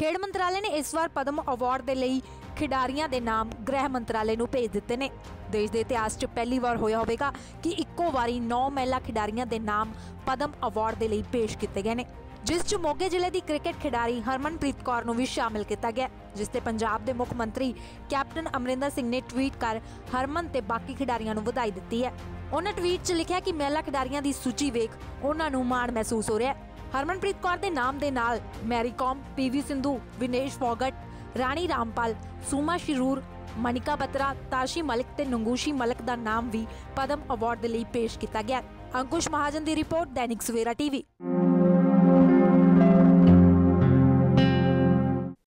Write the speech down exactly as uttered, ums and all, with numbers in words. खेड मंत्रालय ने इस बार पद्म अवार्ड के लिए खिडारियां के नाम गृह मंत्रालय को भेज दिते ने। देश के इतिहास में पहली बार होया होगा कि इक्को वारी नौ महिला खिडारियां के नाम पद्म अवार्ड के लिए पेश किए गए हैं, जिस च मोगे जिले की क्रिकेट खिडारी हरमनप्रीत कौर को भी शामिल किया गया, जिसते पंजाब के मुख्य मंत्री कैप्टन अमरिंदर सिंह ने ट्वीट कर हरमन ते बाकी खिडारियां को बधाई दी है। उन्होंने ट्वीट च लिखा कि महिला खिडारियां की सूची वेख उन्होंने माण महसूस हो रहा है। हरमनप्रीत कौर के नाम के नाल मैरी कॉम, पी वी सिंधु, विनेश फोगट, रानी रामपाल, सुमा शिरूर, मनिका बत्रा, ताशी मलिक ते नुंगशी मलिक का नाम भी पद्म अवार्ड के लिए पेश किया गया। अंकुश महाजन की रिपोर्ट, दैनिक सवेरा टीवी।